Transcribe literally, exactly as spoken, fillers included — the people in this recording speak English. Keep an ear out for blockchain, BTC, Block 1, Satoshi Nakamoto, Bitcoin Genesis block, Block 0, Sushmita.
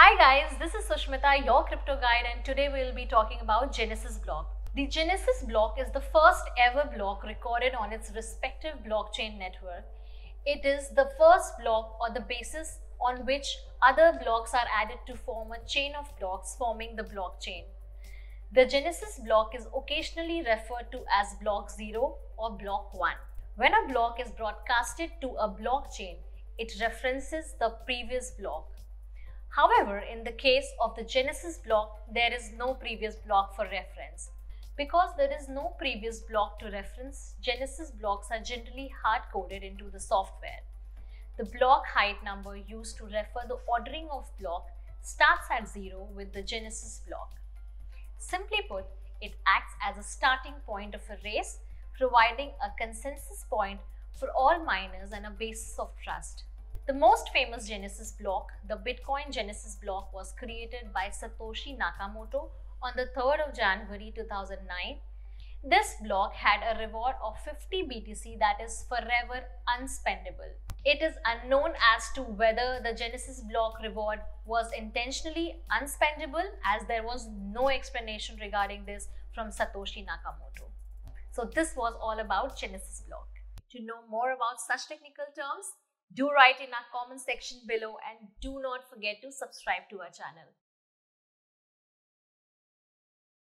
Hi guys, this is Sushmita, your crypto guide, and today we will be talking about Genesis block. The Genesis block is the first ever block recorded on its respective blockchain network. It is the first block or the basis on which other blocks are added to form a chain of blocks forming the blockchain. The Genesis block is occasionally referred to as block zero or block one. When a block is broadcasted to a blockchain, it references the previous block. However, in the case of the Genesis block, there is no previous block for reference. Because there is no previous block to reference, Genesis blocks are generally hard-coded into the software. The block height number used to refer the ordering of block starts at zero with the Genesis block. Simply put, it acts as a starting point of a race, providing a consensus point for all miners and a basis of trust. The most famous Genesis block, the Bitcoin Genesis block, was created by Satoshi Nakamoto on the third of January two thousand nine. This block had a reward of fifty B T C that is forever unspendable. It is unknown as to whether the Genesis block reward was intentionally unspendable, as there was no explanation regarding this from Satoshi Nakamoto. So this was all about Genesis block. To know more about such technical terms, do write in our comment section below and do not forget to subscribe to our channel.